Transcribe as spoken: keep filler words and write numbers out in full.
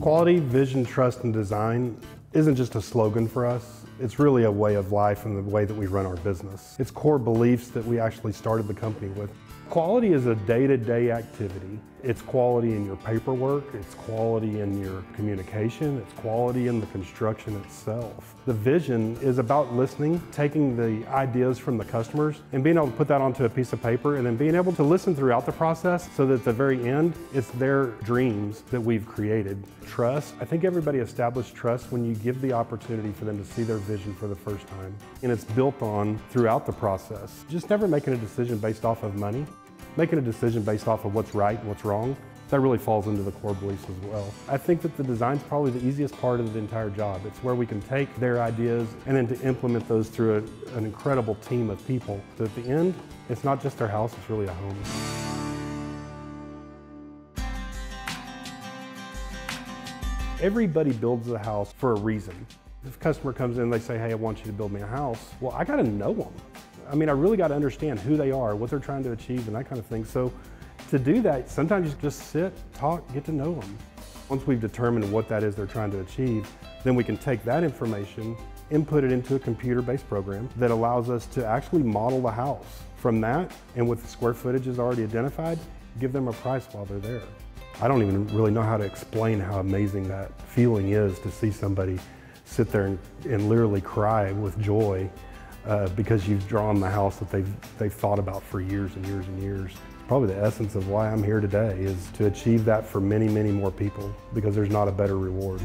Quality, vision, trust, and design isn't just a slogan for us. It's really a way of life and the way that we run our business. It's core beliefs that we actually started the company with. Quality is a day-to-day activity. It's quality in your paperwork, it's quality in your communication, it's quality in the construction itself. The vision is about listening, taking the ideas from the customers and being able to put that onto a piece of paper and then being able to listen throughout the process so that at the very end, it's their dreams that we've created. Trust, I think everybody establishes trust when you give the opportunity for them to see their vision for the first time. And it's built on throughout the process. Just never making a decision based off of money. Making a decision based off of what's right and what's wrong, that really falls into the core beliefs as well. I think that the design's probably the easiest part of the entire job. It's where we can take their ideas and then to implement those through a, an incredible team of people. So at the end, it's not just their house, it's really a home. Everybody builds a house for a reason. If a customer comes in and they say, hey, I want you to build me a house, well, I gotta know them. I mean, I really got to understand who they are, what they're trying to achieve, and that kind of thing. So to do that, sometimes you just sit, talk, get to know them. Once we've determined what that is they're trying to achieve, then we can take that information, input it into a computer-based program that allows us to actually model the house. From that, and with the square footage is already identified, give them a price while they're there. I don't even really know how to explain how amazing that feeling is to see somebody sit there and, and literally cry with joy. Uh, because you've drawn the house that they've, they've thought about for years and years and years. Probably the essence of why I'm here today is to achieve that for many, many more people because there's not a better reward.